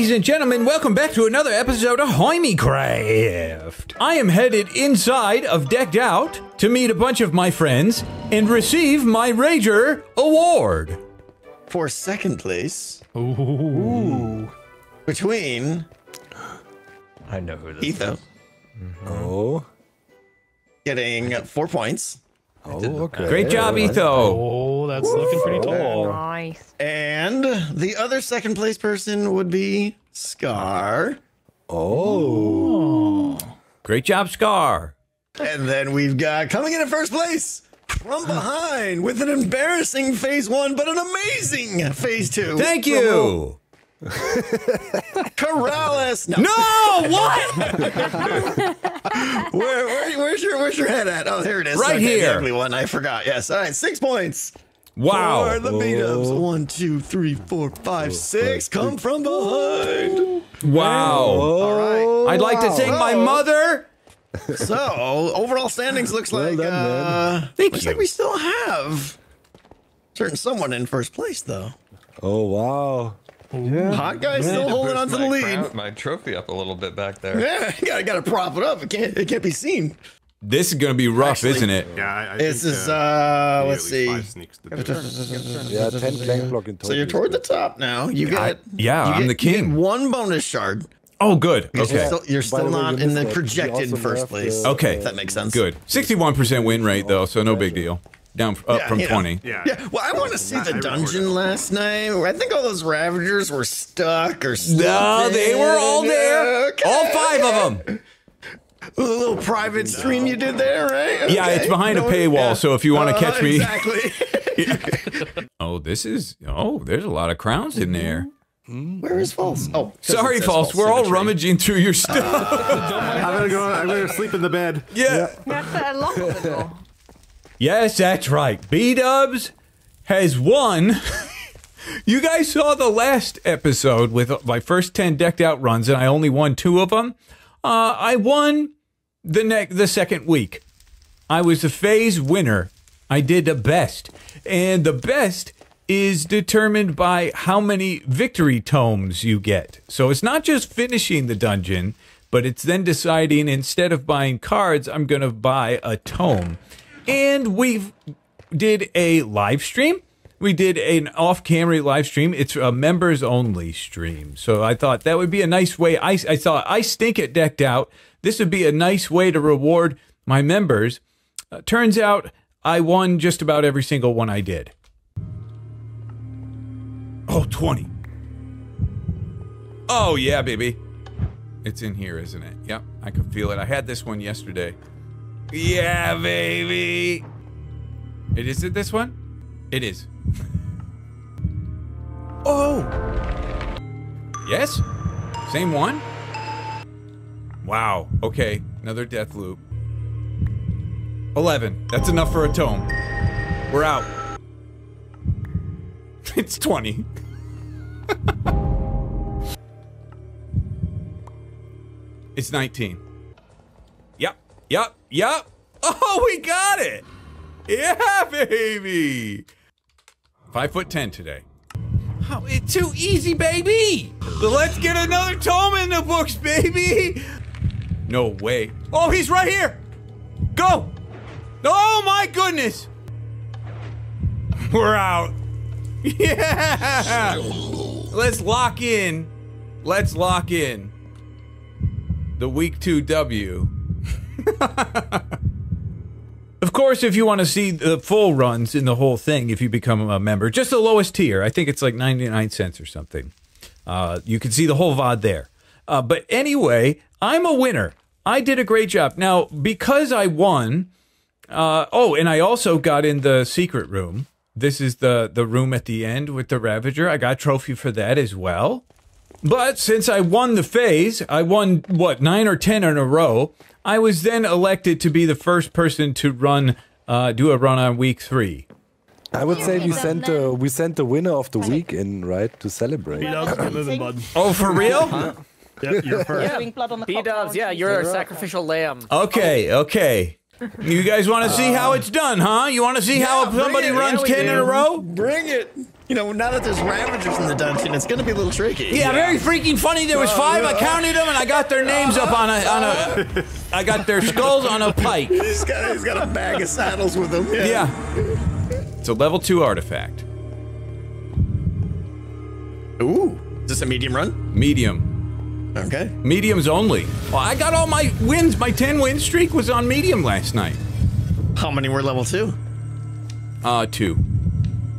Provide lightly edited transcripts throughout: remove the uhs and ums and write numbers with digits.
Ladies and gentlemen, welcome back to another episode of Hermitcraft. I am headed inside of Decked Out to meet a bunch of my friends and receive my Rager award. For second place. Ooh. Between... I know who this Etho. Is. Mm-hmm. Oh. Getting 4 points. Oh, okay. Great job, Etho. Oh, that's Woo! Looking pretty tall. Nice. And the other second place person would be Scar. Oh. Great job, Scar. And then we've got coming in at first place from behind with an embarrassing phase one, but an amazing phase two. Thank you. Corrales. No, what? where's your head at? Oh, there it is. Right here. Ugly one. I forgot. Yes. All right. 6 points. Wow. For the Bdubs. 1, 2, 3, 4, 5, 6. Come from behind. Wow. All right. I'd like to thank my mother. So overall standings looks like. Well done, looks like we still have certain someone in first place though. Oh wow. Yeah. Hot guy still holding on to the lead. Crown, my trophy up a little bit back there. Yeah, gotta prop it up. It can't be seen. This is gonna be rough, isn't it? Yeah, I this think, is let's see. Yeah, 10 flank block in total. So you're toward the top now. You got I'm the king. One bonus shard. Oh, good. Okay. You're still not in the projected first place. Okay, if that makes sense. Good. 61% win rate though, so no big deal. Down up from 20. Yeah. Well, I want to see the dungeon last night. I think all those Ravagers were stuck or something. No, they were all there. Okay, all five of them. A little private stream you did there, right? Okay. Yeah, it's behind a paywall. Yeah. So if you want to catch me, exactly. There's a lot of crowns in there. Where is False? Oh, sorry, False. We're all rummaging through your stuff. I'm gonna go. I'm gonna sleep in the bed. Yeah. That's a lot of it all. Yes, that's right. Bdubs has won. You guys saw the last episode with my first 10 Decked Out runs, and I only won 2 of them. I won the second week. I was the phase winner. I did the best. And the best is determined by how many victory tomes you get. So it's not just finishing the dungeon, but it's then deciding instead of buying cards, I'm going to buy a tome. And we did a live stream. We did an off-camera live stream. It's a members-only stream. So I thought that would be a nice way. I thought I stink at Decked Out. This would be a nice way to reward my members. Turns out I won just about every single one I did. Oh, 20. Oh, yeah, baby. It's in here, isn't it? Yep, I can feel it. I had this one yesterday. Yeah, baby. Is it this one? It is. Oh. Yes. Same one. Wow. Okay. Another death loop. 11. That's enough for a tome. We're out. It's 20. It's 19. Yup. Oh, we got it. Yeah, baby. 5'10" today. Oh, it's too easy, baby. But let's get another tome in the books, baby. No way. Oh, he's right here. Go. Oh, my goodness. We're out. Yeah. Let's lock in. Let's lock in. The week 2 W. Of course, if you want to see the full runs in the whole thing, if you become a member, just the lowest tier, I think it's like 99 cents or something. You can see the whole VOD there. But anyway, I'm a winner. I did a great job. Now, because I won, and I also got in the secret room. This is the room at the end with the Ravager. I got a trophy for that as well. But since I won the phase, I won, 9 or 10 in a row. I was then elected to be the first person to run, do a run on week 3. I would say we sent the winner of the week in, right, to celebrate. Oh, for real? Yep, you're first. Bdubs, yeah, you're a sacrificial lamb. Okay, okay. You guys want to see how it's done, huh? You want to see how somebody runs 10 in a row? Bring it! You know, now that there's Ravagers in the dungeon, it's gonna be a little tricky. Yeah, very freaking funny. There was 5, I counted them, and I got their names up on I got their skulls on a pike. He's got a bag of saddles with him. Yeah. It's a level 2 artifact. Ooh. Is this a medium run? Medium. Okay. Mediums only. Well, I got all my wins. My 10-win streak was on medium last night. How many were level 2? 2.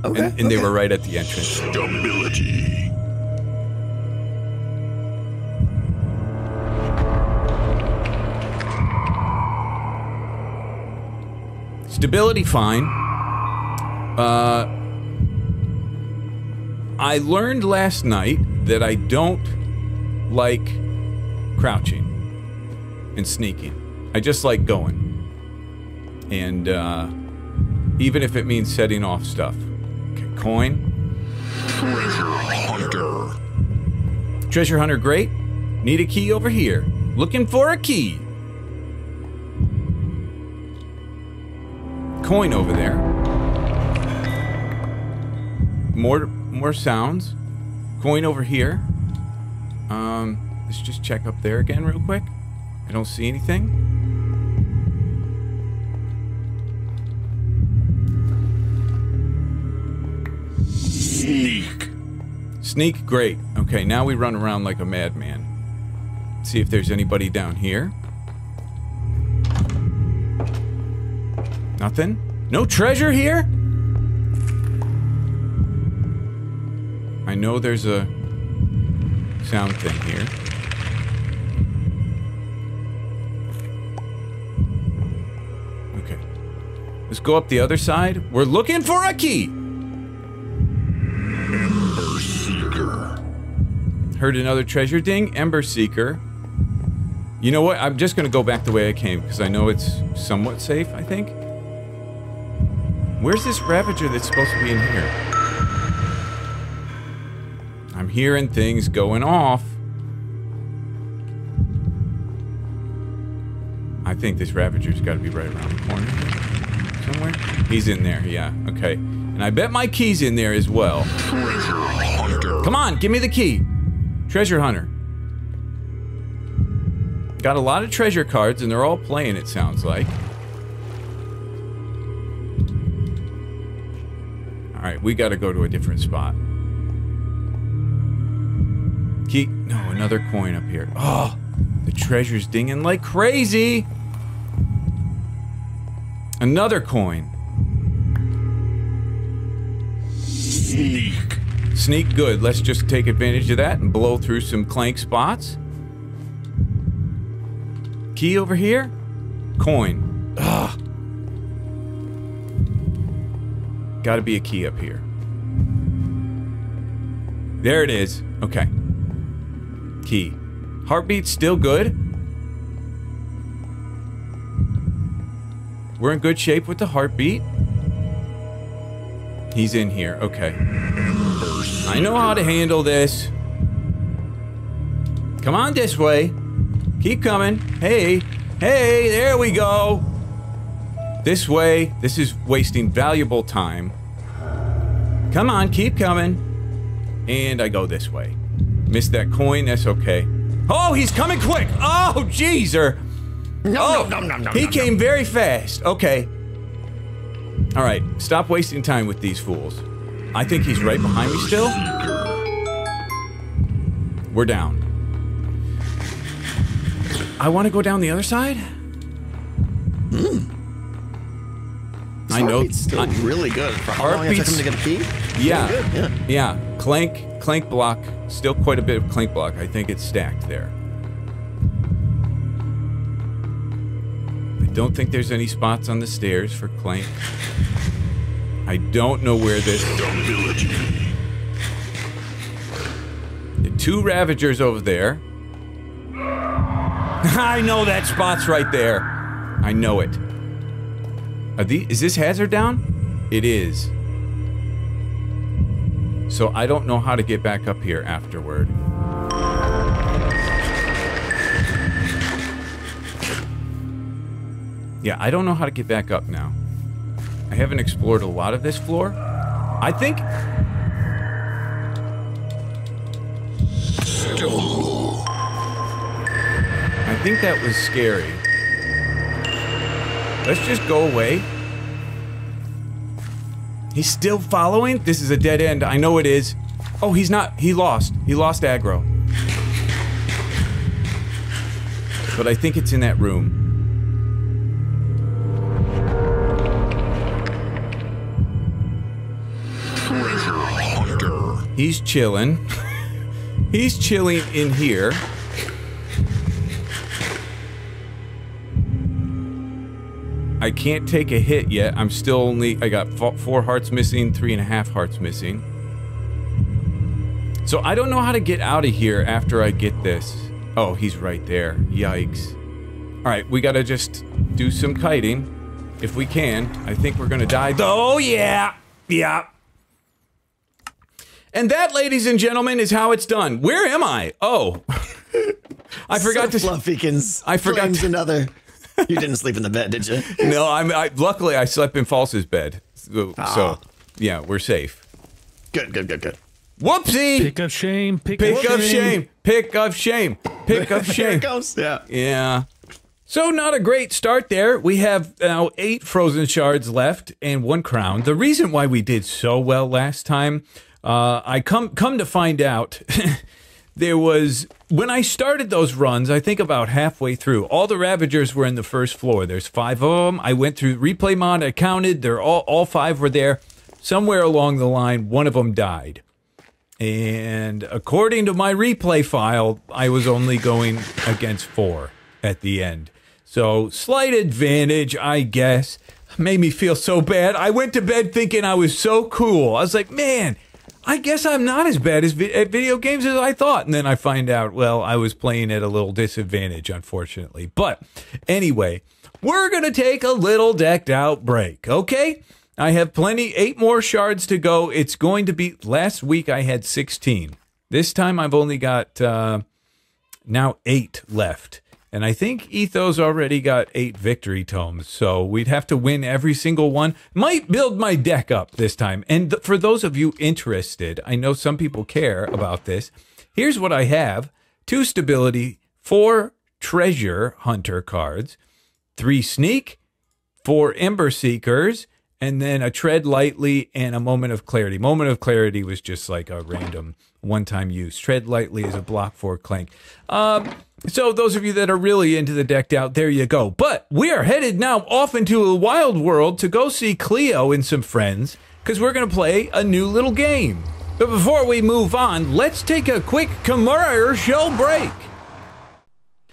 Okay. And they were right at the entrance. Stability. Stability, fine. I learned last night that I don't like crouching and sneaking. I just like going. And even if it means setting off stuff. Coin. Treasure Hunter. Treasure Hunter, great. Need a key over here. Looking for a key. Coin over there. More sounds. Coin over here. Let's just check up there again real quick. I don't see anything. Sneak. Sneak, great. Okay, now we run around like a madman. See if there's anybody down here. Nothing? No treasure here? I know there's a sound thing here. Okay. Let's go up the other side. We're looking for a key! Ember Seeker. Heard another treasure ding. Ember Seeker. You know what? I'm just gonna go back the way I came, because I know it's somewhat safe, I think. Where's this Ravager that's supposed to be in here? I'm hearing things going off. I think this Ravager's got to be right around the corner. Somewhere? He's in there, yeah. Okay. And I bet my key's in there as well. Treasure Hunter. Come on, give me the key. Treasure Hunter. Got a lot of treasure cards, and they're all playing, it sounds like. Alright, we got to go to a different spot. Key. No, another coin up here. Oh, the treasure's dinging like crazy. Another coin. Sneak. Sneak, good. Let's just take advantage of that and blow through some clank spots. Key over here. Coin. Ugh. Gotta be a key up here. There it is. Okay. Key. Heartbeat's still good. We're in good shape with the heartbeat. He's in here. Okay. I know how to handle this. Come on this way. Keep coming. Hey. Hey, there we go. This way. This is wasting valuable time. Come on, keep coming. And I go this way. Missed that coin, that's okay. Oh, he's coming quick! Oh, jeezer! No, no. He came very fast. Okay. Alright, stop wasting time with these fools. I think he's right behind me still. We're down. I want to go down the other side? I know. It's still really good. For how long it took him to get a key? Yeah. Good, yeah. Yeah. Clank block. Still quite a bit of clank block. I think it's stacked there. I don't think there's any spots on the stairs for clank. I don't know where this. The 2 Ravagers over there. I know that spot's right there. I know it. Is this hazard down? It is. So I don't know how to get back up here afterward. Yeah, I don't know how to get back up now. I haven't explored a lot of this floor. I think... that was scary. Let's just go away. He's still following? This is a dead end. I know it is. Oh, he's not. He lost. He lost aggro. But I think it's in that room. He's chilling. He's chilling in here. I can't take a hit yet. I'm still only... I got 4 hearts missing, 3.5 hearts missing. So I don't know how to get out of here after I get this. Oh, he's right there. Yikes. Alright, we gotta just do some kiting. If we can. I think we're gonna die. Oh, yeah! Yeah. And that, ladies and gentlemen, is how it's done. Where am I? Oh. I forgot so to... Fluffykins. I forgot to... another... You didn't sleep in the bed, did you? No, luckily I slept in False's bed. So, yeah, we're safe. Good, good, good, good. Whoopsie! Pick up shame, pick up shame. Here it goes, yeah. Yeah. So not a great start there. We have now 8 frozen shards left and 1 crown. The reason why we did so well last time, I come to find out... There was, when I started those runs, I think about halfway through, all the Ravagers were in the first floor. There's 5 of them. I went through replay mod, I counted, they're all 5 were there. Somewhere along the line, one of them died. And according to my replay file, I was only going against 4 at the end. So, slight advantage, I guess. Made me feel so bad. I went to bed thinking I was so cool. I was like, man... I guess I'm not as bad as at video games as I thought. And then I find out, well, I was playing at a little disadvantage, unfortunately. But anyway, we're going to take a little decked out break, okay? I have plenty, 8 more shards to go. It's going to be, last week I had 16. This time I've only got now 8 left. And I think Etho's already got 8 victory tomes, so we'd have to win every single one. Might build my deck up this time. And for those of you interested, I know some people care about this. Here's what I have. 2 stability, 4 treasure hunter cards, 3 sneak, 4 ember seekers, and then a tread lightly and a moment of clarity. Moment of clarity was just like a random one-time use. Tread lightly is a block 4 clank. So those of you that are really into the decked out, there you go. But we are headed now off into a wild world to go see Cleo and some friends, because we're going to play a new little game. But before we move on, let's take a quick commercial break.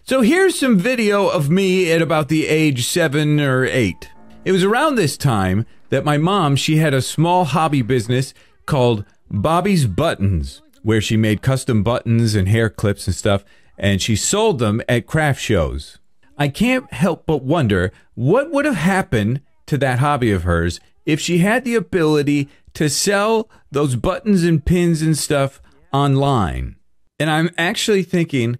So here's some video of me at about the age 7 or 8. It was around this time that my mom, she had a small hobby business called Bobby's Buttons, where she made custom buttons and hair clips and stuff. And she sold them at craft shows. I can't help but wonder what would have happened to that hobby of hers if she had the ability to sell those buttons and pins and stuff online. And I'm actually thinking,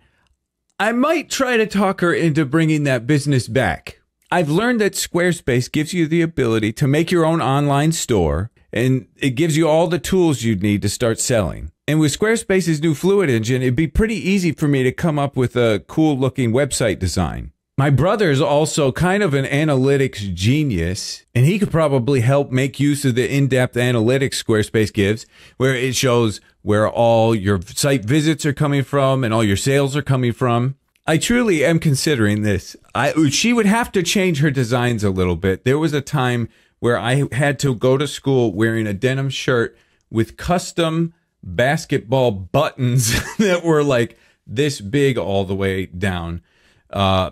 I might try to talk her into bringing that business back. I've learned that Squarespace gives you the ability to make your own online store, and it gives you all the tools you'd need to start selling. And with Squarespace's new Fluid Engine, it'd be pretty easy for me to come up with a cool-looking website design. My brother's also kind of an analytics genius, and he could probably help make use of the in-depth analytics Squarespace gives, where it shows where all your site visits are coming from and all your sales are coming from. I truly am considering this. She would have to change her designs a little bit. There was a time where I had to go to school wearing a denim shirt with custom basketball buttons that were like this big all the way down.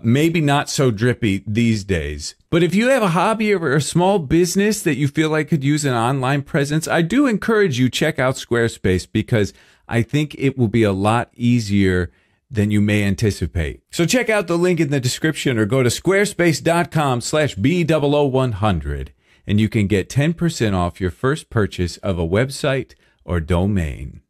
Maybe not so drippy these days. But if you have a hobby or a small business that you feel like could use an online presence, I do encourage you check out Squarespace, because I think it will be a lot easier than you may anticipate. So check out the link in the description or go to squarespace.com/B00100. And you can get 10% off your first purchase of a website or domain.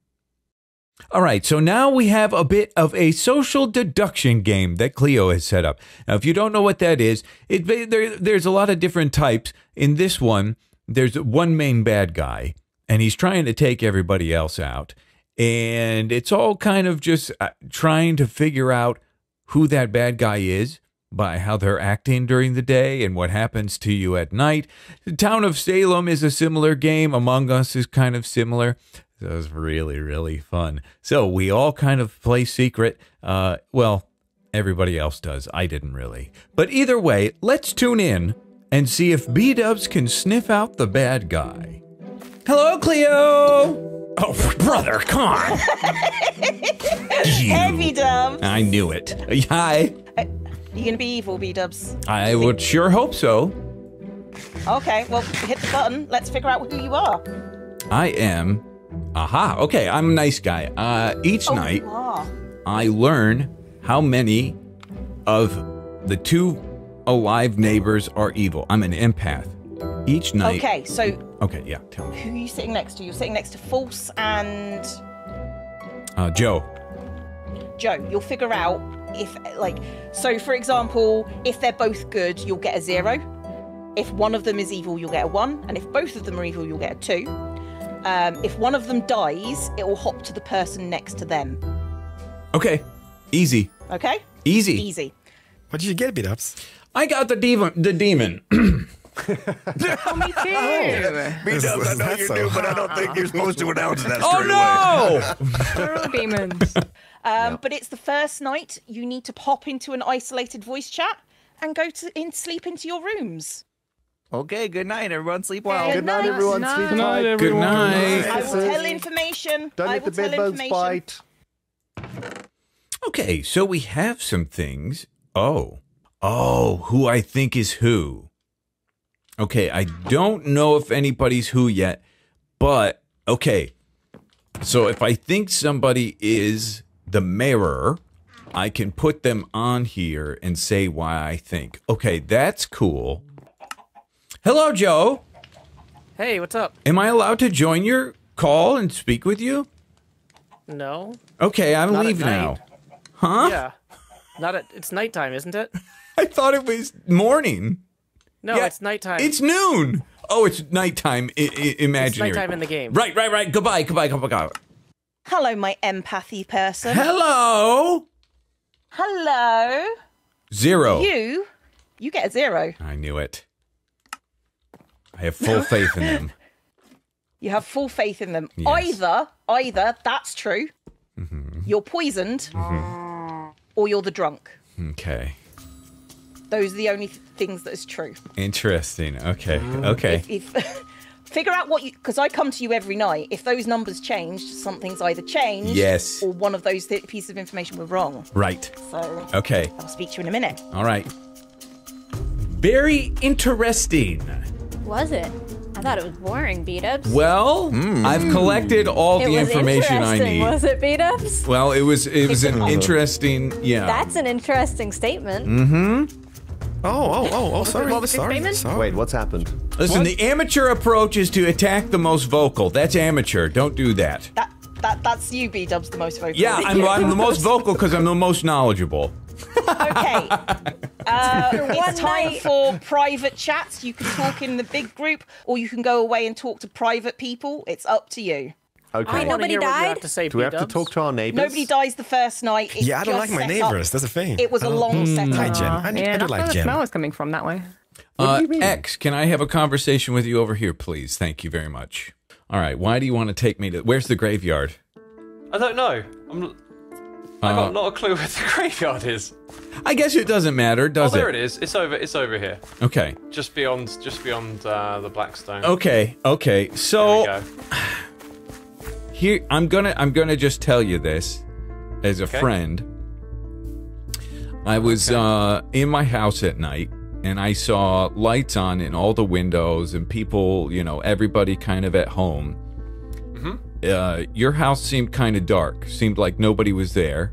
All right, so now we have a bit of a social deduction game that Cleo has set up. Now, if you don't know what that is, there's a lot of different types. In this one, there's one main bad guy, and he's trying to take everybody else out. And it's all kind of just trying to figure out who that bad guy is by how they're acting during the day and what happens to you at night. The Town of Salem is a similar game. Among Us is kind of similar. So it was really, really fun. So we all kind of play secret. Well, everybody else does. I didn't really. But either way, let's tune in and see if Bdubs can sniff out the bad guy. Hello, Cleo! Oh, brother, come on! Hey, Bdubs! I knew it. Hi. You gonna be evil, Bdubs? I would sure hope so. Okay, well, hit the button. Let's figure out who you are. I am... Aha, okay, I'm a nice guy. Each night, I learn how many of the two alive neighbors are evil. I'm an empath. Each night... Okay, so... Okay, yeah, tell me. Who are you sitting next to? You're sitting next to False and... Joe. Joe, you'll figure out if, like... So, for example, if they're both good, you'll get a 0. If one of them is evil, you'll get a 1. And if both of them are evil, you'll get a 2. If one of them dies, it will hop to the person next to them. Okay. Easy. Okay? Easy. Easy. What did you get, Bdubs? I got the demon. The demon. Oh, me too. Bdubs, I know you do, but I don't think you're supposed to announce that straight away. They're all demons. But it's the first night. You need to pop into an isolated voice chat and go to sleep into your rooms. Okay, good night, everyone. Sleep well. Good night, everyone. Sleep tight. Good night. I will tell information. Don't let the bedbugs bite. Okay, so we have some things. Oh. Oh, who I think is who. Okay, I don't know if anybody's who yet, but, okay. So if I think somebody is the mirror, I can put them on here and say why I think. Okay, that's cool. Hello, Joe. Hey, what's up? Am I allowed to join your call and speak with you? No. Okay, I'm leaving now. Huh? Yeah. Not at, it's nighttime, isn't it? I thought it was morning. No, yeah, it's nighttime. It's noon. Oh, it's nighttime. Imaginary. It's nighttime in the game. Right, right, right. Goodbye, goodbye, goodbye, goodbye. Hello, my empathy person. Hello. Hello. 0. You get a 0. I knew it. I have full faith in them. You have full faith in them. Yes. Either that's true, you're poisoned, or you're the drunk. Okay. Those are the only things that is true. Interesting. Okay. Okay. If figure out what you, because I come to you every night. If those numbers changed, something's either changed, yes, or one of those pieces of information were wrong. Right. So. Okay. I'll speak to you in a minute. All right. Very interesting. Was it? I thought it was boring, Bdubs. Well, I've collected all the information I need. Was it, Bdubs? Well, it was an interesting, yeah. That's an interesting statement. Oh, sorry. Sorry. Wait, what's happened? Listen, the amateur approach is to attack the most vocal. That's amateur. Don't do that. That's you, Bdubs, the most vocal. Yeah, I'm the most vocal because I'm the most knowledgeable. Okay, it's time for private chats. You can talk in the big group, or you can go away and talk to private people. It's up to you. Okay. Nobody died? Do we have to talk to our neighbors? Nobody dies the first night. It's I don't like my neighbors. That's a thing. It was a long setup. Hi, Gem. I do like Gem. The smell is coming from that way. X, can I have a conversation with you over here, please? Thank you very much. All right, why do you want to take me to... Where's the graveyard? I don't know. I got not a clue where the graveyard is. I guess it doesn't matter, does it? Oh, there it is. It's over here. Okay. Just beyond the Blackstone. Okay. Okay. So there we go. Here I'm gonna just tell you this as a friend. I was in my house at night and I saw lights on in all the windows and people, you know, everybody kind of at home. Your house seemed kind of dark. Seemed like nobody was there.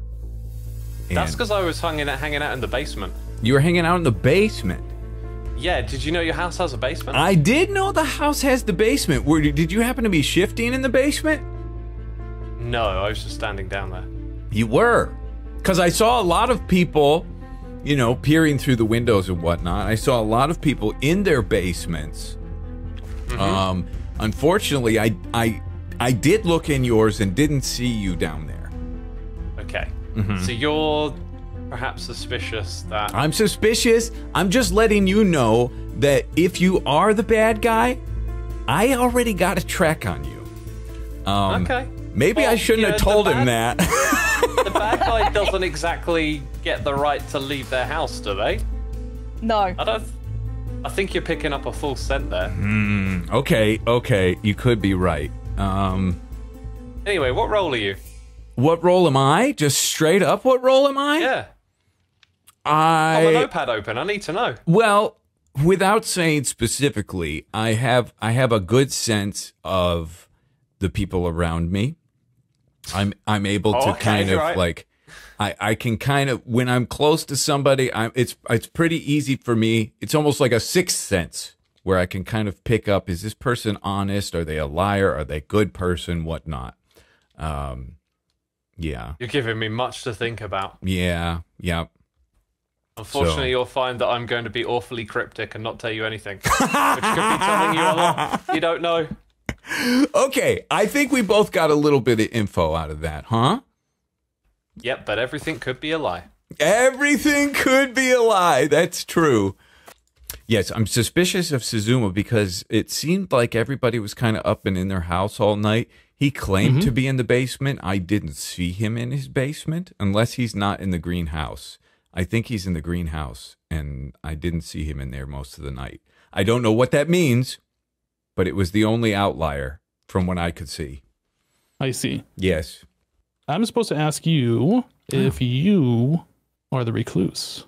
And that's because I was hanging out in the basement. You were hanging out in the basement? Yeah, did you know your house has a basement? I did know the house has the basement. Did you happen to be shifting in the basement? No, I was just standing down there. You were? Because I saw a lot of people, you know, peering through the windows and whatnot. I saw a lot of people in their basements. Mm-hmm. Unfortunately, I did look in yours and didn't see you down there. Okay. Mm-hmm. So you're perhaps suspicious that... I'm suspicious. I'm just letting you know that if you are the bad guy, I already got a track on you. Okay. Maybe I shouldn't have told him that. The bad guy doesn't exactly get the right to leave their house, do they? No. I think you're picking up a false scent there. Mm, okay, okay. You could be right. Anyway, what role are you? What role am I? Just straight up, what role am I? Yeah. I... Hold the notepad open. I need to know. Well, without saying specifically, I have a good sense of the people around me. I'm able to kind of like, I can kind of, when I'm close to somebody, it's pretty easy for me. It's almost like a sixth sense where I can kind of pick up, is this person honest? Are they a liar? Are they a good person? Whatnot. Yeah. You're giving me much to think about. Yeah. Yeah. Unfortunately, you'll find that I'm going to be awfully cryptic and not tell you anything, which could be telling you a lot you don't know. Okay, I think we both got a little bit of info out of that, huh? Yep, but everything could be a lie. Everything could be a lie. That's true. Yes, I'm suspicious of Suzuma because it seemed like everybody was kind of up and in their house all night. He claimed to be in the basement. I didn't see him in his basement unless he's not in the greenhouse. I think he's in the greenhouse, and I didn't see him in there most of the night. I don't know what that means, but it was the only outlier from what I could see. I see. Yes. I'm supposed to ask you if you are the recluse.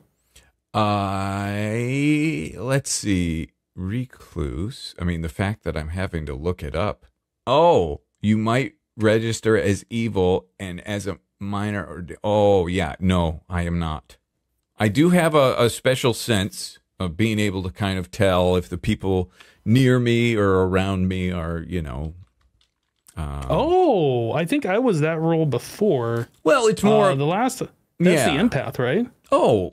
Let's see. Recluse. I mean, the fact that I'm having to look it up. Oh, you might register as evil and as a minor. Oh, yeah. No, I am not. I do have a special sense of being able to kind of tell if the people near me or around me are, you know. Oh, I think I was that role before. Well, it's more the last. That's the empath, right? Oh,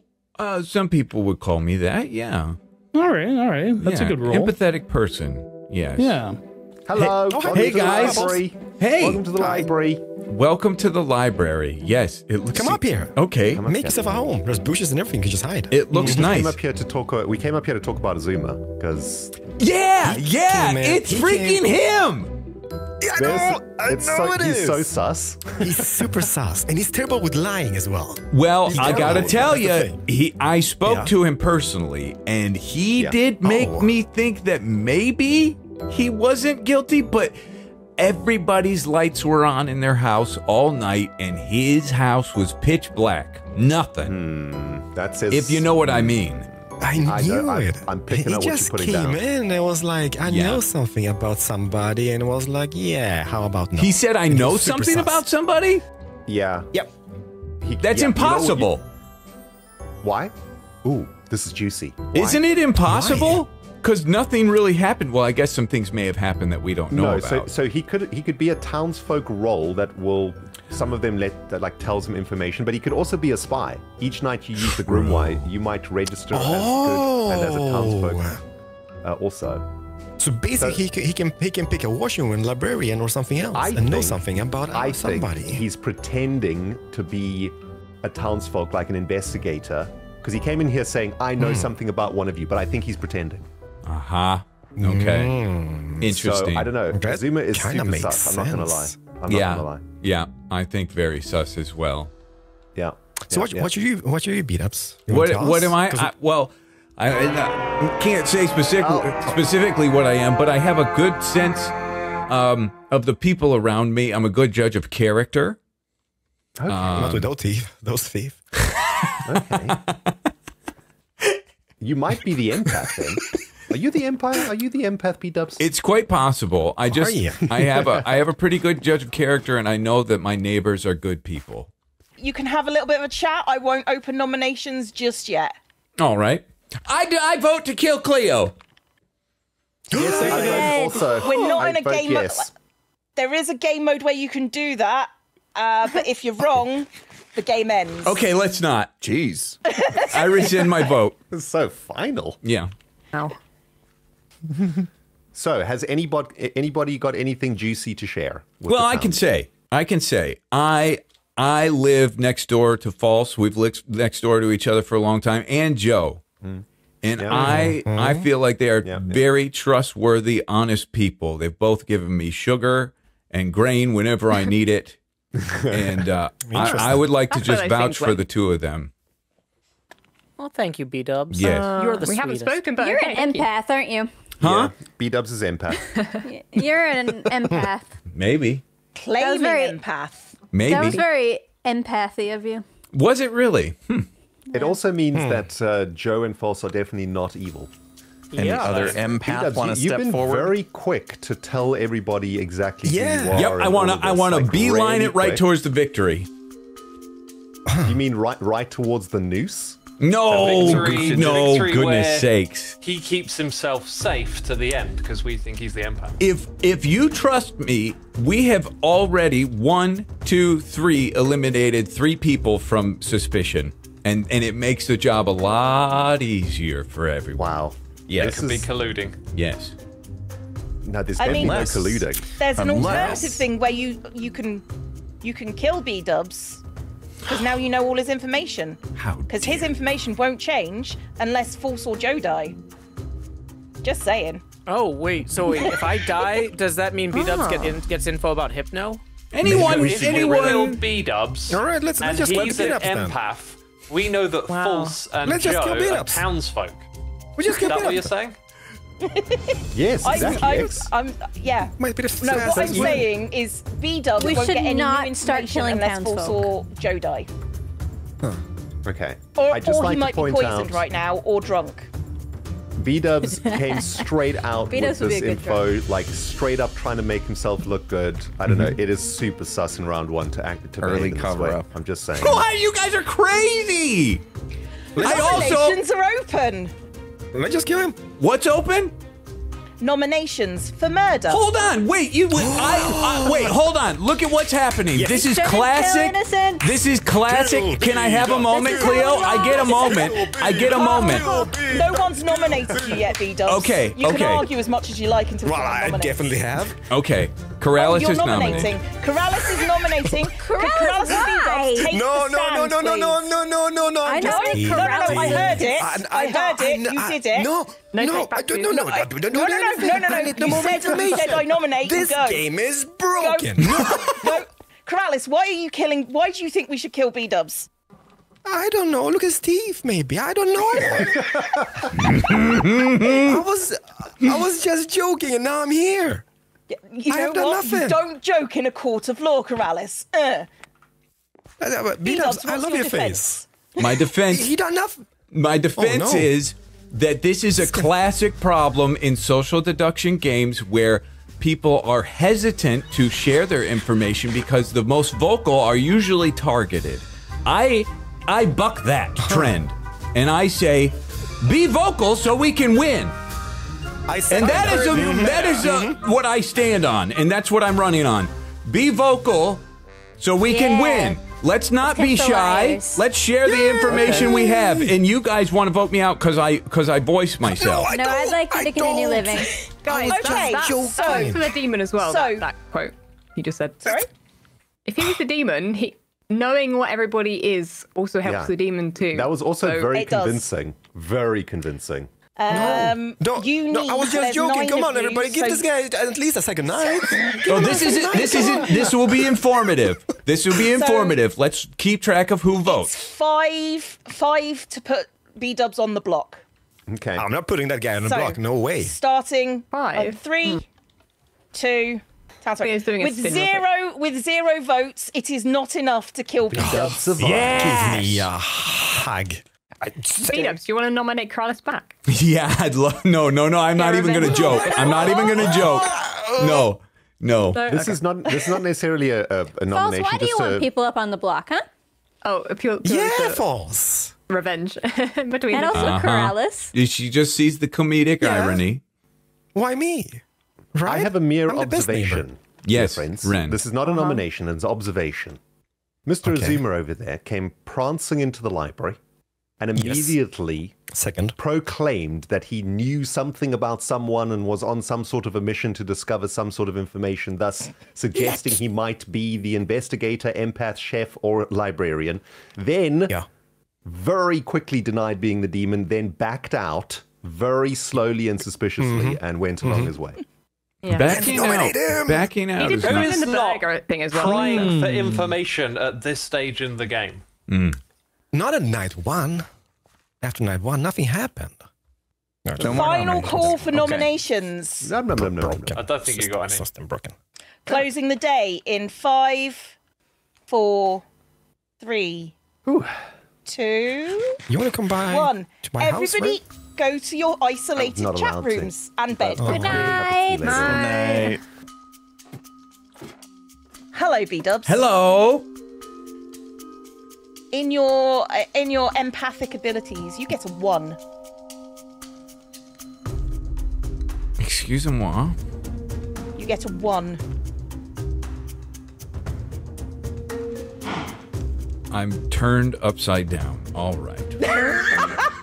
some people would call me that. Yeah. All right, all right. That's a good role. Empathetic person. Yes. Yeah. Hello. Hey guys. Hey. Welcome to the library. Welcome to the library. Yes, it looks. Come up here. Okay. Make yourself at home. There's bushes and everything. You can just hide. It looks nice. We came up here to talk about Azuma because. Yeah, yeah, it's freaking him. I know it is. He's so sus. He's super sus, and he's terrible with lying as well. Well, I gotta tell you, I spoke to him personally, and he did make me think that maybe he wasn't guilty, but. Everybody's lights were on in their house all night, and his house was pitch black. Nothing. That's his, if you know what I mean. I knew it. I'm picking up what you're putting down. He just came in and was like, I know something about somebody, and was like, yeah, how about no? He said, I know something about somebody? Yeah. Yep. That's impossible. Why? Ooh, this is juicy. Why? Isn't it impossible? Why? Because nothing really happened. Well, I guess some things may have happened that we don't know about. So he could be a townsfolk role that will, some of them tell some information, but he could also be a spy. Each night you use the grimoire, you might register as good and as a townsfolk also. So basically, he can pick a washerwoman, librarian, or something else, and know something about somebody. I think he's pretending to be a townsfolk, like an investigator, because he came in here saying, "I know something about one of you," but I think he's pretending. Okay. Interesting. So, I don't know. Azuma is super sus. I'm not going to lie. Yeah, I think very sus as well. Yeah. So what should you? What should you beat ups? What am I? I can't say specifically what I am, but I have a good sense of the people around me. I'm a good judge of character. Okay. Not with those thieves. Okay. You might be the empath then. Are you the Empire? Are you the empath, Bdubs? It's quite possible. I just, I have a pretty good judge of character, and I know that my neighbors are good people. You can have a little bit of a chat. I won't open nominations just yet. All right. I vote to kill Cleo. Yes, I vote also. We're not in a game. Yes. There is a game mode where you can do that, but if you're wrong, the game ends. Okay, let's not. Jeez. I rescind my vote. It's so final. Yeah. Ow. So, has anybody got anything juicy to share? Well, I can say, I live next door to False. We've lived next door to each other for a long time, and Joe. Mm. And yeah. I feel like they are very trustworthy, honest people. They've both given me sugar and grain whenever I need it. And I would like to just vouch for the two of them. Well, thank you, Bdubs. Yes. You're the sweetest. We haven't spoken, but you're an empath, aren't you? Huh? Yeah. Bdubs is empath. You're an empath. Maybe. Claiming empath. Maybe. That was very empathy of you. Was it really? Hmm. It also means that Joe and False are definitely not evil. Any other empath want to step forward? You've been very quick to tell everybody exactly who you are. Yep, I want to like beeline it right towards the victory. You mean right towards the noose? No, no, goodness sakes. He keeps himself safe to the end because we think he's the empath. If you trust me, we have already 1, 2, 3 eliminated 3 people from suspicion. And it makes the job a lot easier for everyone. Wow. Yeah, it could be colluding. Yes. No, there's definitely no colluding. There's an alternative thing where you can kill Bdubs. Because now you know all his information. How? Because his information won't change unless False or Joe die. Just saying. Oh wait, so if I die, does that mean Bdubs gets info about Hypno? Anyone Bdubs. All right, let's just let Bdubs down. Empath. We know that False and Joe are townsfolk. We just that what you're saying? Yes, exactly. Yeah. Might be the what I'm saying is Bdubs won't get any new information unless False or Joe die. Huh. Okay. Or he might be poisoned right now or drunk. Bdubs came straight out with this info, like straight up trying to make himself look good. I don't know. It is super sus in round one to act early cover up. I'm just saying. Why you guys are crazy? Nominations are open. Let's just kill him. What's open? Nominations for murder. Hold on, wait. Wait, hold on. Look at what's happening. Yes. This is classic. This is classic. Can I have a moment, Cleo? I get a moment. I get a moment. No one's nominated you yet, Bdubs. Okay. You can argue as much as you like until someone's nominated. Well, I definitely have. Okay. Corrales is nominating. Corrales is nominating. Corrales and Bdubs take the stand, No. I know Corrales. I heard it. I heard it. You did it. No. You said I nominate. This game is broken. No. Corrales, why are you killing? Why do you think we should kill Bdubs? I don't know. Look at Steve, maybe. I don't know. I was just joking, and now I'm here. You I have done nothing. You don't joke in a court of law, Corrales. Bdubs, I love your face. My defense. He done nothing. My defense is that this is a classic problem in social deduction games where people are hesitant to share their information because the most vocal are usually targeted. I buck that trend, and I say, be vocal so we can win. And that is what I stand on, and that's what I'm running on. Be vocal so we can win. Let's not be shy. Let's share the information we have. And you guys want to vote me out because I voice myself. No, I'd like you to continue living. Guys, that's so for the demon as well. So, that quote you just said. Sorry? If he was the demon, knowing what everybody is also helps the demon too. That was also very convincing. Very convincing. I was just joking. Come on, everybody, give this guy at least a second night. Oh, this will be informative. This will be informative. Let's keep track of who votes. It's 5 to put Bdubs on the block. Okay, I'm not putting that guy on the block. No way. Starting 5, 3, 2. With zero votes, it is not enough to kill Bdubs. Yes. Give me a hug. Bdubs, do you want to nominate Corrales back? Yeah, I'd love. No. I'm not even going to joke. I'm not even going to joke. No. This is not necessarily a nomination. False. Why do you want people up on the block, huh? Oh, False. Revenge between and also Corrales. She just sees the comedic irony. Why me? Right? I have a mere observation. Yes, friends, Ren. This is not a nomination, it's an observation. Mr. Azuma over there came prancing into the library and immediately proclaimed that he knew something about someone and was on some sort of a mission to discover some sort of information, thus suggesting he might be the investigator, empath, chef, or librarian. Then very quickly denied being the demon, then backed out very slowly and suspiciously and went along his way. Yeah. Backing out. He did put in the bag thing as well. Crying for information at this stage in the game. Not at night one. After night one, nothing happened. No, final call for nominations. No. I don't think you got any. System broken. Closing the day in 5, 4, 3, Ooh. 2. You want to come by? 1. To my everybody. House, right? Go to your isolated chat rooms and bed. Good night. Good night. Hello, Bdubs. Hello. In your empathic abilities, you get a 1. Excuse me, what? You get a 1. I'm turned upside down. All right.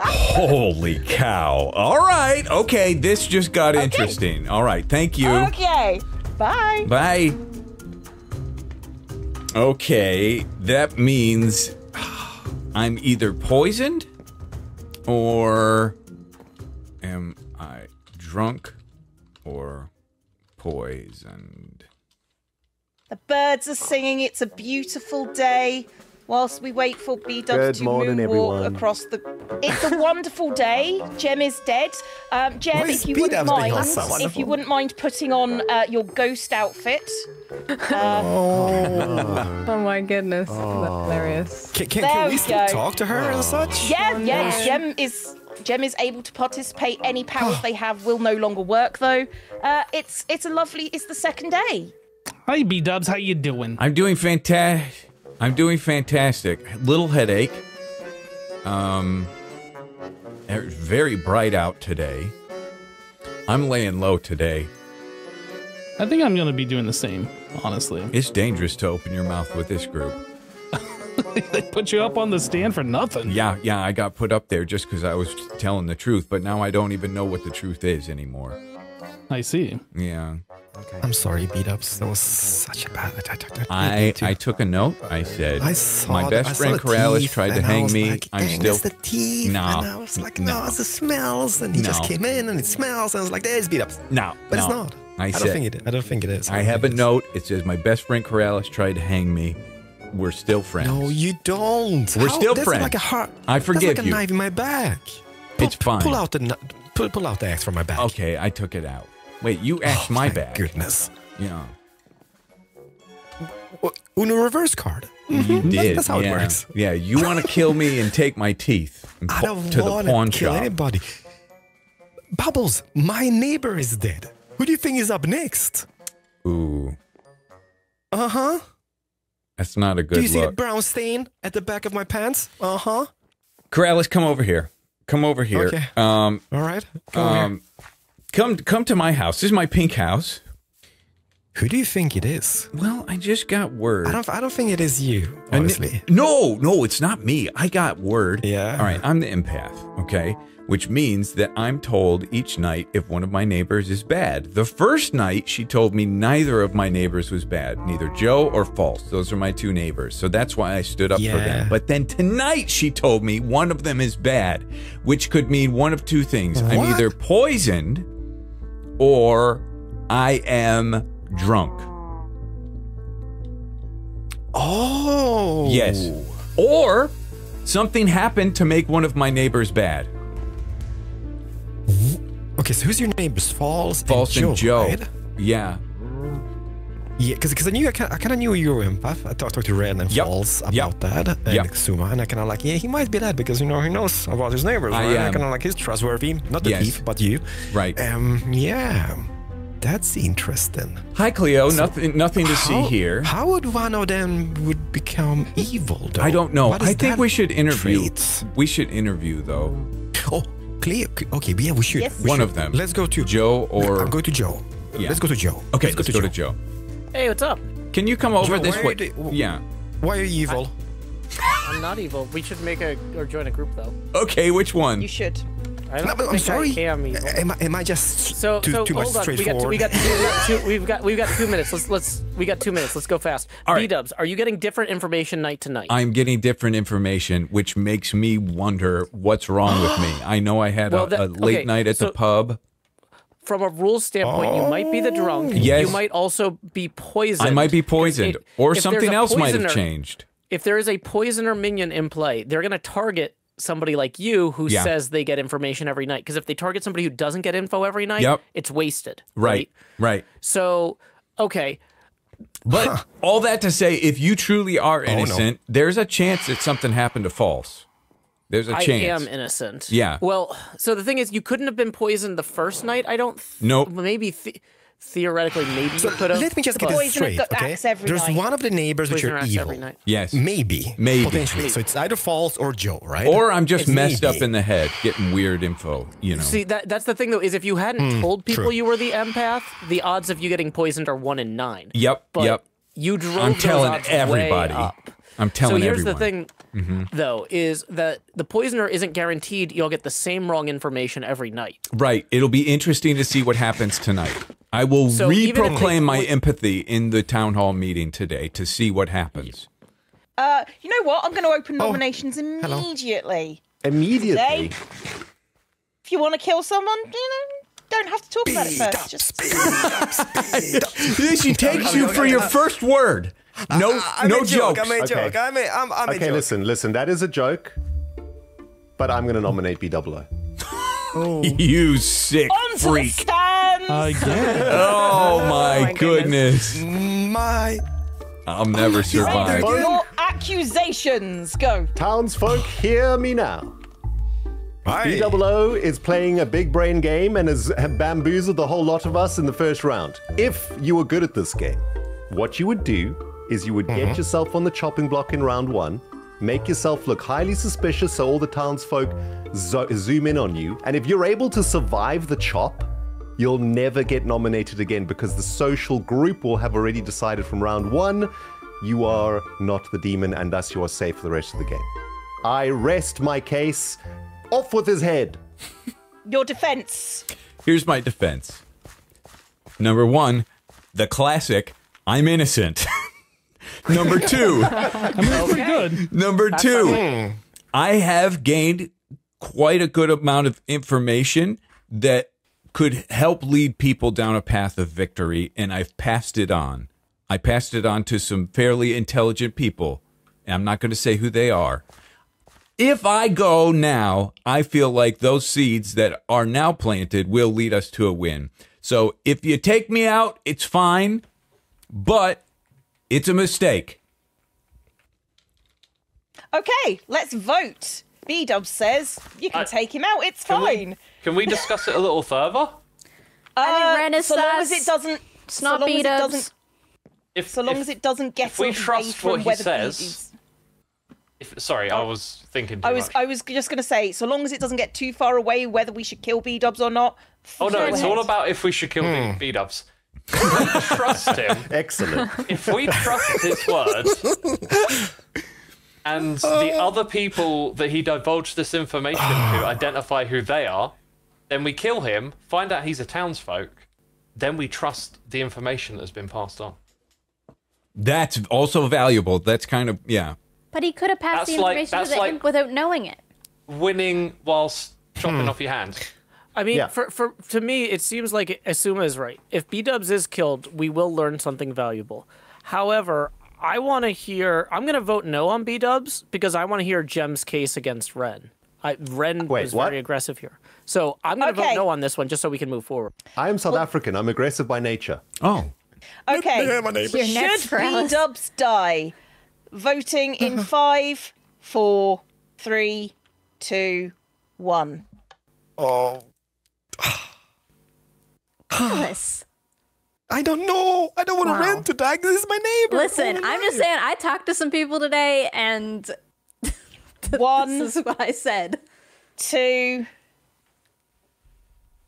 Holy cow. All right. Okay. This just got interesting. All right. Thank you. Okay. Bye. Bye. Okay. That means I'm either poisoned or am I drunk or poisoned? The birds are singing. It's a beautiful day. Whilst we wait for Bdubs to moonwalk across the... It's a wonderful day. Gem is dead. Gem, if you wouldn't mind putting on your ghost outfit. Oh my goodness, that's hilarious. Can we still talk to her and such? Yeah, yeah. Gem is able to participate. Any powers they have will no longer work though. It's a lovely. It's the second day. Hi Bdubs, how you doing? I'm doing fantastic. I'm doing fantastic. Little headache. It's very bright out today. I'm laying low today. I think I'm going to be doing the same, honestly. It's dangerous to open your mouth with this group. They put you up on the stand for nothing. Yeah, I got put up there just because I was telling the truth, but now I don't even know what the truth is anymore. I see. Yeah. Okay. I'm sorry, Bdubs. That was such a bad... I took a note. I said, my best friend Corrales tried to hang me. Like, I'm still... It's the teeth. No. And I was like, no, it's the smells. And he just came in and it smells. And I was like, there's Bdubs. No. But it's not. I don't think it is. I have a note. It says, my best friend Corrales tried to hang me. We're still friends. No, you don't. We're still friends. Like a heart. I forgive you. That's like a knife in my back. It's fine. Pull out the axe from my back. Okay, I took it out. Wait, you axed my bag. Goodness. Yeah. Uno reverse card. You did. That's how it works. Yeah, you want to kill me and take my teeth and I don't to the pawn kill shop. Anybody. Bubbles, my neighbor is dead. Who do you think is up next? Ooh. Uh-huh. That's not a good look. Do you see a brown stain at the back of my pants? Uh-huh. Corrales, come over here. Come over here. Okay. All right. Come over here. Come to my house. This is my pink house. Who do you think it is? Well, I just got word. I don't think it is you, honestly. No, it's not me. I got word. Yeah. All right, I'm the empath, okay? Which means that I'm told each night if one of my neighbors is bad. The first night, she told me neither of my neighbors was bad. Neither Joe or False. Those are my two neighbors. So that's why I stood up for them. But then tonight, she told me one of them is bad, which could mean one of two things. What? I'm either poisoned... or I am drunk. Oh. Yes. Or something happened to make one of my neighbors bad. Okay, so who's your neighbors? False and Joe. Right? Yeah. Yeah, because I kind of knew you were empath. I talked to Ren and False about that and Azuma, and I kind of like, yeah, he might be that because, you know, he knows about his neighbors, right? I kind of like, he's trustworthy, not the thief, but you. Right. Yeah, that's interesting. Hi, Cleo. So, nothing to see here. How would one of them would become evil, though? I don't know. I think we should interview. We should interview, though. Oh, Cleo. Okay, yeah, we should. Yes. One of them. Let's go to Joe or... Let's go to Joe. Okay, let's go to Joe. Hey, what's up? Can you come over this way? Yeah. Why are you evil? I'm not evil. We should make a or join a group though. Okay, which one? You should. I'm sorry. Am I just too much straightforward? We've got 2 minutes. We got 2 minutes. Let's go fast. Bdubs, are you getting different information night to night? I'm getting different information, which makes me wonder what's wrong with me. I know I had a late night at the pub. From a rules standpoint, you might be the drunk. Yes. You might also be poisoned. I might be poisoned, or something else might have changed. If there is a poisoner minion in play, they're going to target somebody like you who says they get information every night. Because if they target somebody who doesn't get info every night, it's wasted. Right. So, okay. But all that to say, if you truly are innocent, there's a chance that something happened to False. There's a chance. I am innocent. Yeah. Well, so the thing is, you couldn't have been poisoned the first night, I don't... Nope. Maybe... Theoretically, maybe you could have. Let me just get this straight, okay? There's one of the neighbors which are evil. Yes. Maybe. Potentially. So it's either False or Joe, right? Or I'm just messed up in the head, getting weird info, you know. See, that's the thing, though, is if you hadn't told people you were the empath, the odds of you getting poisoned are 1 in 9. Yep. You drove those odds. I'm telling everybody. I'm telling everyone. So here's the thing, though, is that the poisoner isn't guaranteed you'll get the same wrong information every night. Right. It'll be interesting to see what happens tonight. I will re-proclaim my empathy in the town hall meeting today to see what happens. You know what? I'm going to open nominations immediately. Immediately? If you want to kill someone, you know... Don't have to talk about it first. Just... She takes you for your first word. No joke. I'm a joke. Listen. That is a joke. But I'm going to nominate B00. Oh. You sick freak! Again. Oh my goodness. I'll never survive. Your accusations go. Townsfolk, hear me now. B00 is playing a big brain game and has bamboozled the whole lot of us in the first round. If you were good at this game, what you would do is you would get yourself on the chopping block in round one, make yourself look highly suspicious so all the townsfolk zoom in on you, and if you're able to survive the chop, you'll never get nominated again because the social group will have already decided from round one you are not the demon and thus you are safe for the rest of the game. I rest my case. Off with his head. Your defense. Here's my defense. Number one, the classic, I'm innocent. Number two. Number two, I have gained quite a good amount of information that could help lead people down a path of victory, and I've passed it on. I passed it on to some fairly intelligent people, and I'm not going to say who they are. If I go now, I feel like those seeds that are now planted will lead us to a win. So if you take me out, it's fine, but it's a mistake. Okay, let's vote. B-Dub says you can take him out. It's fine. Can we discuss it a little further? I mean, Ren so long as it doesn't. It's not B-Dubs. So long as it doesn't get away from whether B-Dubs. Sorry, I was thinking too much. I was just going to say, so long as it doesn't get too far away whether we should kill B-Dubs or not. Oh, no, it's all about if we should kill B-Dubs. If we trust him. Excellent. If we trust his word, and the other people that he divulged this information to identify who they are, then we kill him, find out he's a townsfolk, then we trust the information that has been passed on. That's also valuable. That's kind of, yeah. But he could have passed the information to the imp without knowing it. Winning whilst chopping off your hand. I mean, to me, it seems like Azuma is right. If B-Dubs is killed, we will learn something valuable. However, I want to hear... I'm going to vote no on B-Dubs because I want to hear Gem's case against Ren. Ren was very aggressive here. So I'm going to vote no on this one just so we can move forward. I am South African. I'm aggressive by nature. Oh. Okay. Should B-Dubs die... Voting in 5, 4, 3, 2, 1. Oh. Alice. I don't know. I don't want to Ren to die because this is my neighbor. Listen, I'm just saying, I talked to some people today and this is what I said. 2.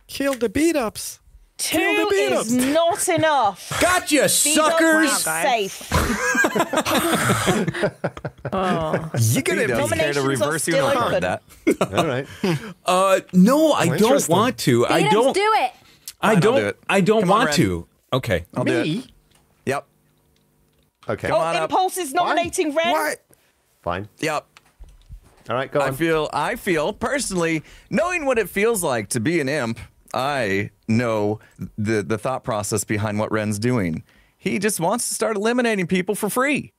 Kill the B-Dubs. Two is not enough. Gotcha, suckers! Safe. Oh. You could have prepared a reverse unicorn that. All right. No, I don't want to. I don't do it. I don't want to. Okay, I'll do it. Yep. Okay. Oh, Impulse is nominating Ren. What? Fine. Yep. All right, go on. I feel personally, knowing what it feels like to be an imp, I know the thought process behind what Ren's doing. He just wants to start eliminating people for free,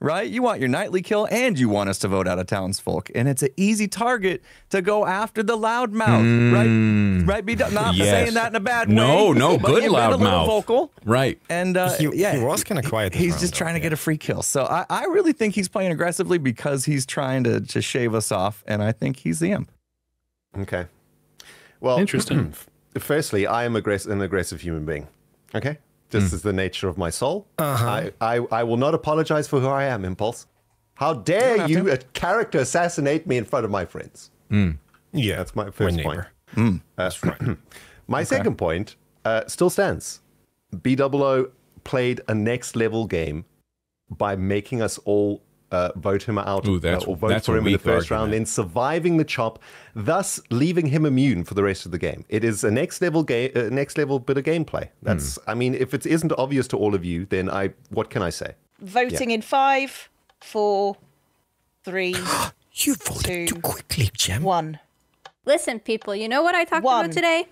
right? You want your nightly kill, and you want us to vote out of townsfolk, and it's an easy target to go after the loudmouth, right? Right? Not saying that in a bad way. No, good loudmouth. Right. And he was kind of quiet. He's just trying to get a free kill. So I really think he's playing aggressively because he's trying to shave us off, and I think he's the imp. Okay. Well, interesting. Firstly, I am an aggressive human being, okay? This is the nature of my soul. I will not apologize for who I am, Impulse. How dare you character assassinate me in front of my friends? Yeah, that's my first point. That's right. My second point still stands. B00 played a next-level game by making us all vote him out or vote for him in the first round, then surviving the chop, thus leaving him immune for the rest of the game. It is a next level game, next level bit of gameplay. That's, I mean, if it isn't obvious to all of you, then what can I say? Voting in 5, 4, 3. You voted too quickly, Gem. 1. Listen, people, you know what I talked about today?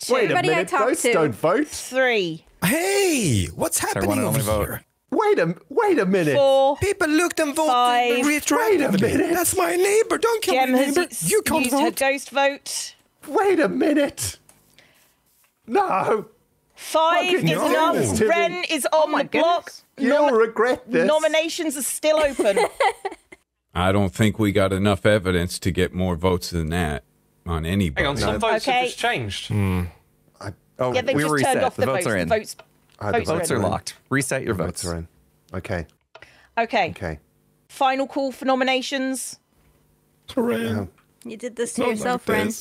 2. Wait a minute, those don't vote. 3. Hey, what's happening over here? Wait a minute. 4. People looked and voted. 5. Wait a minute. That's my neighbor. Don't kill my neighbor. You can't vote. Her ghost vote. Wait a minute. No. 5 is enough. Ren is on the block. You'll regret this. Nominations are still open. I don't think we got enough evidence to get more votes than that on anybody. Hang on, some votes have just changed. Yeah, they just turned off the votes. The votes. Votes are locked. Reset your votes. Votes are in. Okay. Okay. Okay. Final call for nominations. Ren. You did this to yourself, Ren.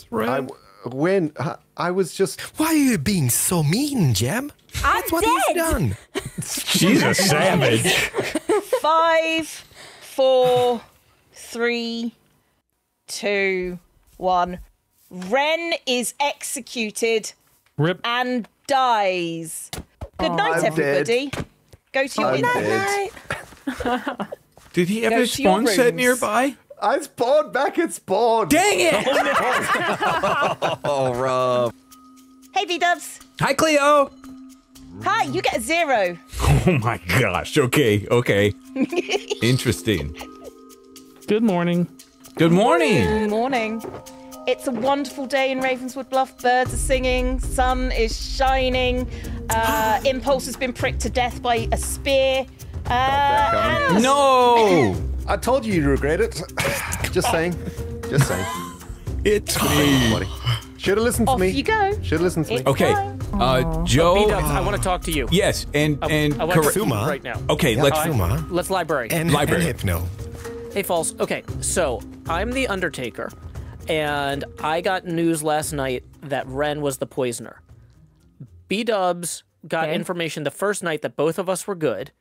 I was just... Why are you being so mean, Gem? That's what he's done. She's a savage. 5, 4, 3, 2, 1. Ren is executed. Rip. And dies. Good night, everybody. Dead. Go to your night. Did he have his spawn set nearby? I spawned back at spawn. Dang it! Oh, Rob. Hey, Bdubs. Hi, Cleo. Hi, you get a 0. Oh my gosh. Okay, okay. Interesting. Good morning. Good morning. Good morning. It's a wonderful day in Ravenswood Bluff. Birds are singing, sun is shining. Impulse has been pricked to death by a spear. No! I told you you'd regret it. Just saying. Just saying. It's me. Should have listened to me. Off you go. Should have listened to me. Okay. Joe, I want to talk to you. Yes, and Azuma right now. Okay, yeah, let's library. And library. And Hypno. Hey, False. Okay, so I'm the Undertaker. And I got news last night that Ren was the poisoner. Bdubs got information the first night that both of us were good,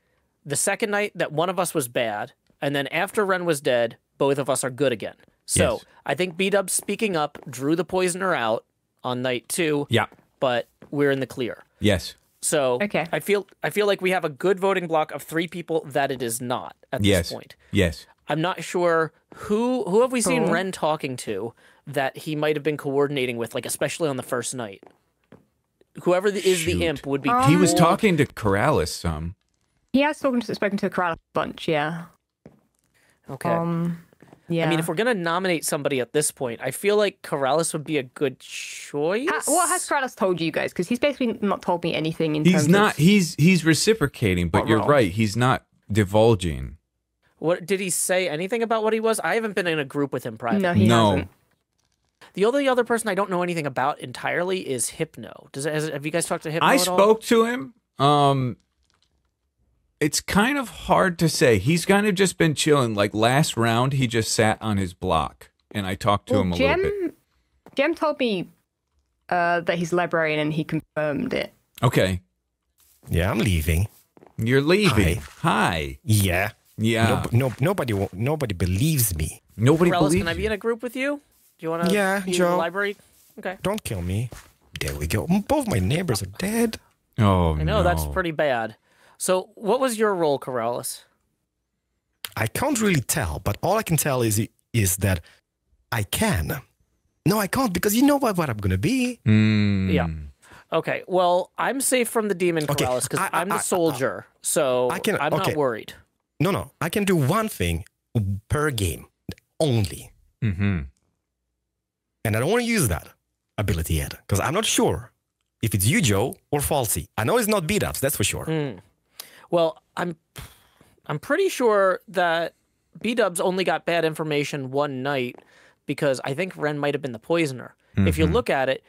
the second night that one of us was bad, and then after Ren was dead, both of us are good again. So I think Bdubs speaking up drew the poisoner out on night 2. Yeah, but we're in the clear. Yes. So I feel like we have a good voting block of 3 people that it is not at this point. Yes. I'm not sure who have we seen Ren talking to that he might have been coordinating with, like especially on the first night. Whoever is the imp would be. He was talking to Corrales some. He has spoken to Corrales a bunch, yeah. Okay. Yeah. I mean, if we're gonna nominate somebody at this point, I feel like Corrales would be a good choice. What has Corrales told you guys? Because he's basically not told me anything. He's reciprocating, but you're right. He's not divulging. What did he say anything about what he was? I haven't been in a group with him privately. No, he hasn't. The only other person I don't know anything about entirely is Hypno. Have you guys talked to Hypno at all? I spoke to him. It's kind of hard to say. He's kind of just been chilling. Like last round, he just sat on his block, and I talked to him a little bit. Gem told me that he's a librarian and he can confirmed it. Okay. Yeah, I'm leaving. You're leaving. Hi. Yeah. Yeah. Nobody believes me. Nobody believes me. Can I be in a group with you? Do you want to be in the library? Okay. Don't kill me. There we go. Both my neighbors are dead. Oh, no. I know, that's pretty bad. So what was your role, Corrales? I can't really tell, but all I can tell is that I can. No, I can't, because you know what I'm going to be. Mm. Yeah. Okay, well, I'm safe from the demon, Corrales, because I'm the soldier, so I'm not worried. No, no, I can do one thing per game, only. Mm-hmm. And I don't want to use that ability yet, because I'm not sure if it's you, Joe, or Falsey. I know it's not Bdubs, that's for sure. Mm. Well, I'm pretty sure that Bdubs only got bad information one night, because I think Ren might have been the poisoner. Mm-hmm. If you look at it,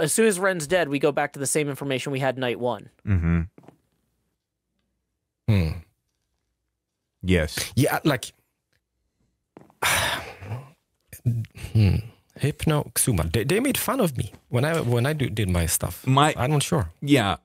as soon as Ren's dead, we go back to the same information we had night one. Mm-hmm. Hmm. Yes. Yeah, like... Hypno, Xuma. They made fun of me when I did my stuff. I'm not sure. Yeah.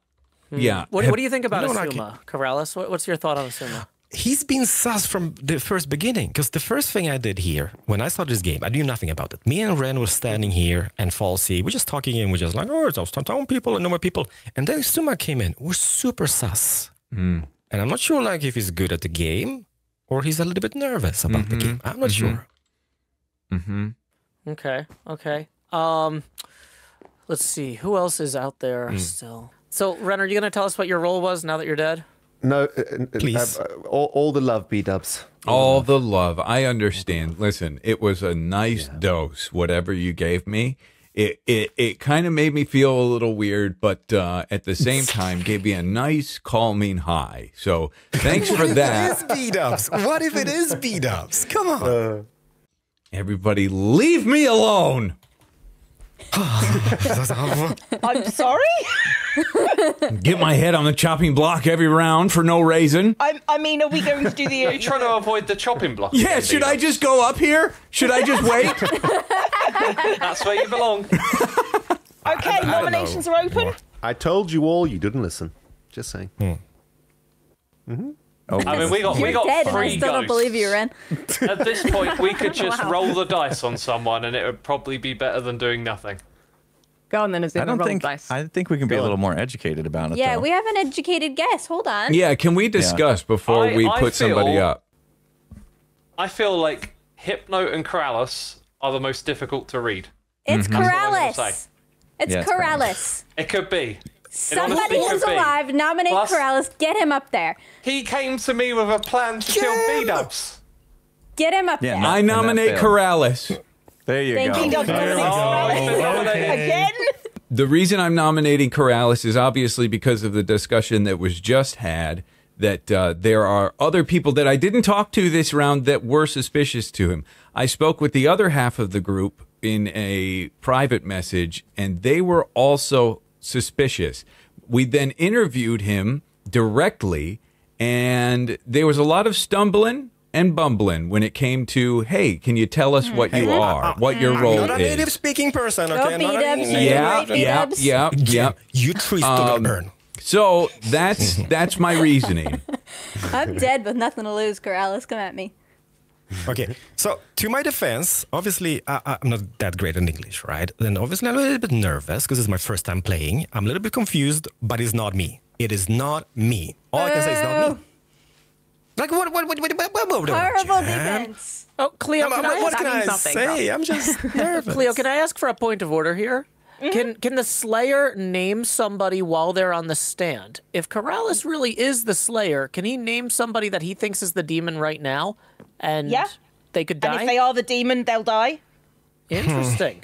Mm. Yeah. What do you think about Azuma, Corrales? What's your thought on Azuma? He's been sus from the first beginning, because the first thing I did here, when I started this game, I knew nothing about it. Me and Ren were standing here, and Falsey, we're just talking, and we're just like, oh, it's all town people and normal people. And then Azuma came in. We're super sus. Mm. And I'm not sure like if he's good at the game, or he's a little bit nervous about the game. I'm not sure. Mm-hmm. Okay, okay. Let's see, who else is out there still? So, Ren, are you going to tell us what your role was now that you're dead? No, please. All the love, Bdubs. All the love. I understand. Listen, it was a nice dose, whatever you gave me. It kind of made me feel a little weird, but at the same time, gave me a nice, calming high. So thanks for that. What if it is Bdubs? What if it is Bdubs? Come on. Everybody, leave me alone. I'm sorry? Get my head on the chopping block every round for no reason. I mean, are we going to do the... Are you trying to avoid the chopping block? Yeah, should I just go up here? Should I just wait? That's where you belong. Okay, nominations are open. What? I told you all, you didn't listen. Just saying. Mm. Mm-hmm. Oh, I mean, we got three ghosts. I still don't believe you, Ren. At this point, we could just roll the dice on someone, and it would probably be better than doing nothing. Go on then, Azuma. I think we can be a little more educated about it. Yeah, though. We have an educated guess. Hold on. Yeah, can we discuss before we put somebody up? I feel like Hypno and Corrales are the most difficult to read. It's Corrales. It's Corrales. It could be. Somebody who's alive, nominate Corrales, get him up there. He came to me with a plan to kill Bdubs. Get him up there. I nominate Corrales. There you go. Bdubs Corrales. Again? The reason I'm nominating Corrales is obviously because of the discussion that was just had, that there are other people that I didn't talk to this round that were suspicious to him. I spoke with the other half of the group in a private message, and they were also suspicious. We then interviewed him directly, and there was a lot of stumbling and bumbling when it came to, hey, can you tell us what you are, what your role is? I'm not a native speaking person, okay? Yeah. You trees to burn. So that's my reasoning. I'm dead with nothing to lose, Corrales. Come at me. Okay, so to my defense, obviously, I'm not that great in English, right? Then obviously I'm a little bit nervous because it's my first time playing. I'm a little bit confused, but it's not me. It is not me. All I can say is not me. Like, what? Horrible defense. Oh, Cleo, what can I say? I'm just nervous. Cleo, can I ask for a point of order here? Mm-hmm. Can the Slayer name somebody while they're on the stand? If Corrales really is the Slayer, can he name somebody that he thinks is the demon right now? And they could die? And if they are the demon, they'll die? Interesting.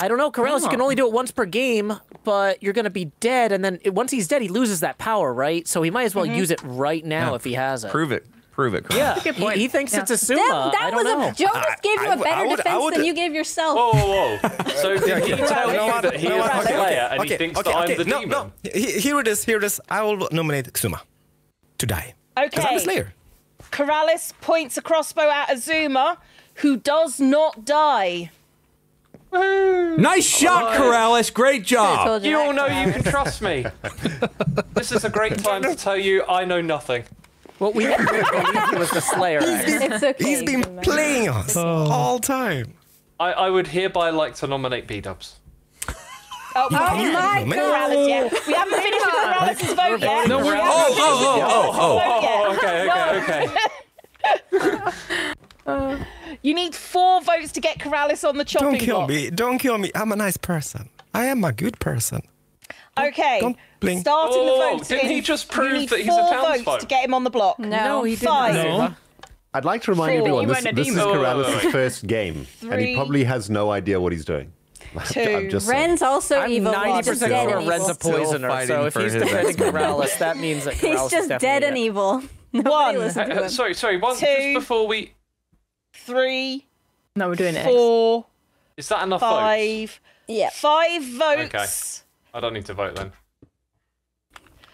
I don't know, Corrales, you can only do it once per game, but you're going to be dead, and then once he's dead, he loses that power, right? So he might as well use it right now if he has it. Prove it. Prove it. Yeah, he thinks it's Azuma. I don't know. Joe just gave you a better defense than you gave yourself. Whoa, whoa, whoa. So he tells you that he is the Slayer, and he thinks that I'm the demon. No, here it is. I will nominate Azuma to die. Okay. Because I'm the Slayer. Corrales points a crossbow at Azuma, who does not die. Nice shot, Corrales. Great job. You all know you can trust me. This is a great time to tell you I know nothing. Well, we was the Slayer. He's been playing us all time. I would hereby like to nominate Bdubs. Oh my God! Corrales, yeah. We haven't finished with Corrales' vote yet. No, we're okay. You need 4 votes to get Corrales on the chopping block. Don't kill me! Don't kill me! I'm a nice person. I am a good person. Okay. Don't starting the vote. Didn't he just prove that he's a townsfolk? Votes to get him on the block. No, he didn't. 5. No. I'd like to remind everyone this is Corrales' first game, and he probably has no idea what he's doing. 2. Ren's also evil. 90% sure Ren's a poisoner, so if he's defending Corrales, that means that Corrales is definitely he's just dead and evil. 1. Sorry. 1. 2. Just before we. 3. No, we're doing 4. Is that enough? 5. Votes? Yeah. 5 votes. Okay. I don't need to vote then.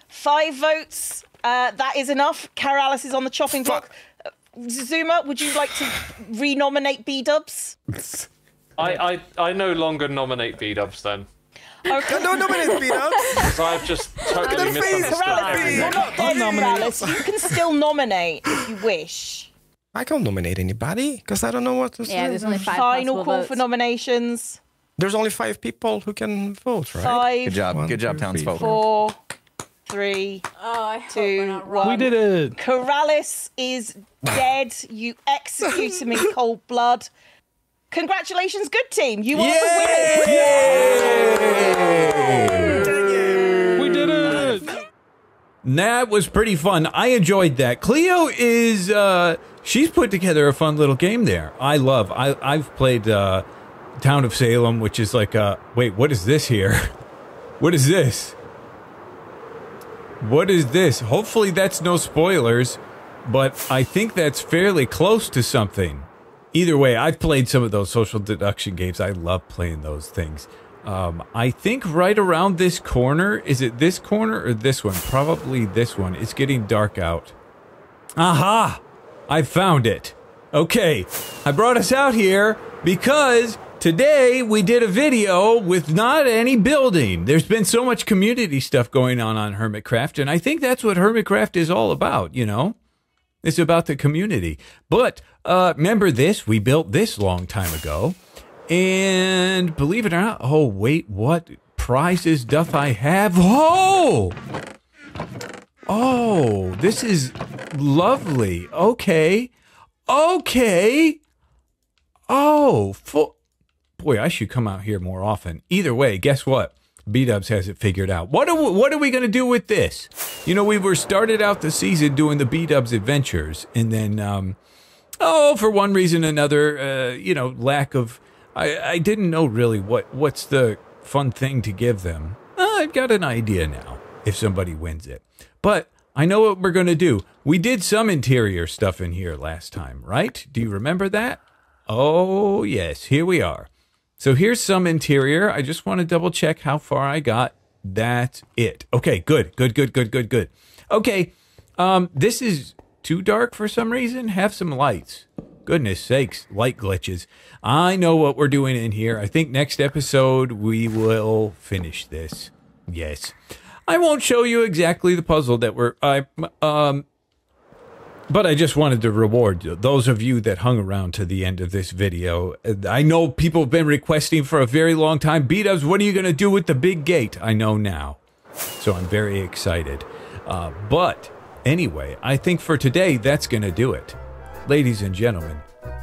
5 votes. That is enough. Corrales is on the chopping block. Zuma, would you like to re-nominate Bdubs? I no longer nominate Bdubs then. Okay. Don't nominate Bdubs. Because I've just totally misunderstood everything. You're not dead, Corrales. You can still nominate if you wish. I can't nominate anybody because I don't know what to say. Yeah, there's only 5 final call votes for nominations. There's only 5 people who can vote, right? 5. Good job. 1, good job, townsfolk. 4, 3, 2, 1. We did it. Corrales is dead. You execute him in cold blood. Congratulations, good team. You are the winners. Yay! We did it. That was pretty fun. I enjoyed that. Cleo is, she's put together a fun little game there. I've played Town of Salem, which is like, wait, what is this here? What is this? What is this? Hopefully that's no spoilers, but I think that's fairly close to something. Either way, I've played some of those social deduction games. I love playing those things. I think right around this corner, is it this corner or this one? Probably this one. It's getting dark out. Aha! I found it. Okay, I brought us out here because today we did a video with not any building. There's been so much community stuff going on Hermitcraft, and I think that's what Hermitcraft is all about, you know? It's about the community. But remember this? We built this long time ago. And believe it or not, oh, wait, what prizes doth I have? Oh! Oh, this is lovely. Okay. Okay. Oh, boy, I should come out here more often. Either way, guess what? Bdubs has it figured out. What are we going to do with this? You know, we were started out the season doing the Bdubs adventures, and then, for one reason or another, you know, lack of... I didn't know really what's the fun thing to give them. I've got an idea now, if somebody wins it. But I know what we're going to do. We did some interior stuff in here last time, right? Do you remember that? Oh, yes, here we are. So here's some interior. I just want to double check how far I got. That's it. Okay, good. Okay, this is too dark for some reason. Have some lights. Goodness sakes, light glitches. I know what we're doing in here. I think next episode we will finish this. Yes. I won't show you exactly the puzzle that we're... But I just wanted to reward those of you that hung around to the end of this video. I know people have been requesting for a very long time, Bdubs, what are you going to do with the big gate? I know now. So I'm very excited. But anyway, I think for today, that's going to do it. Ladies and gentlemen,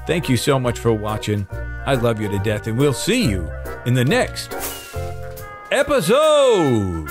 thank you so much for watching. I love you to death, and we'll see you in the next episode.